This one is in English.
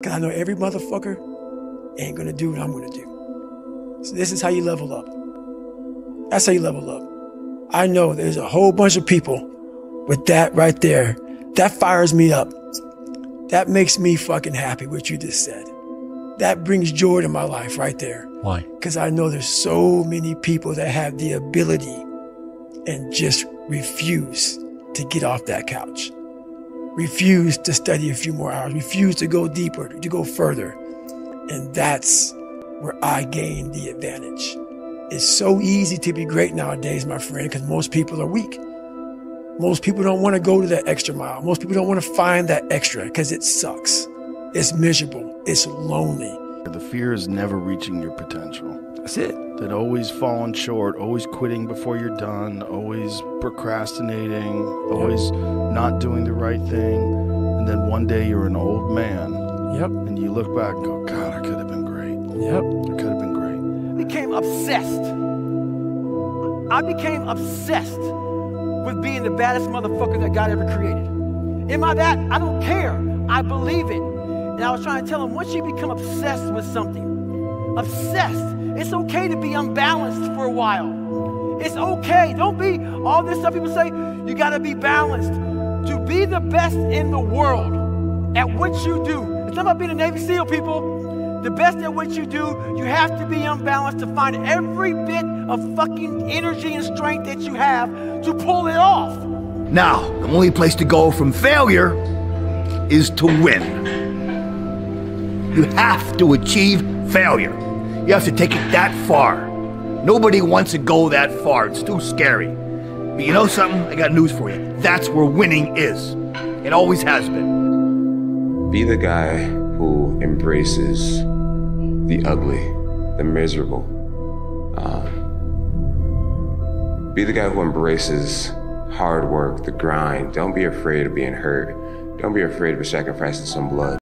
Because I know every motherfucker ain't gonna do what I'm gonna do. So this is how you level up. That's how you level up. I know there's a whole bunch of people with that right there. That fires me up. That makes me fucking happy, what you just said. That brings joy to my life right there. Why? Because I know there's so many people that have the ability and just refuse to get off that couch. Refuse to study a few more hours, refuse to go deeper, to go further. And that's where I gain the advantage. It's so easy to be great nowadays, my friend, because most people are weak. Most people don't want to go to that extra mile. Most people don't want to find that extra because it sucks. It's miserable. It's lonely. The fear is never reaching your potential. That's it. That always falling short, always quitting before you're done, always procrastinating, always not doing the right thing. And then one day you're an old man. Yep. And you look back and go, God, I could have been great. Yep. I could have been great. I became obsessed. I became obsessed with being the baddest motherfucker that God ever created. Am I that? I don't care. I believe it. And I was trying to tell him, once you become obsessed with something, obsessed, it's okay to be unbalanced for a while. It's okay. Don't be all this stuff people say, you gotta be balanced. To be the best in the world at what you do. It's not about being a Navy SEAL, people. The best at what you do, you have to be unbalanced to find every bit of fucking energy and strength that you have to pull it off. Now, the only place to go from failure is to win. You have to achieve failure. You have to take it that far. Nobody wants to go that far. It's too scary. But you know something? I got news for you. That's where winning is. It always has been. Be the guy who embraces the ugly, the miserable. Be the guy who embraces hard work, the grind. Don't be afraid of being hurt. Don't be afraid of sacrificing some blood.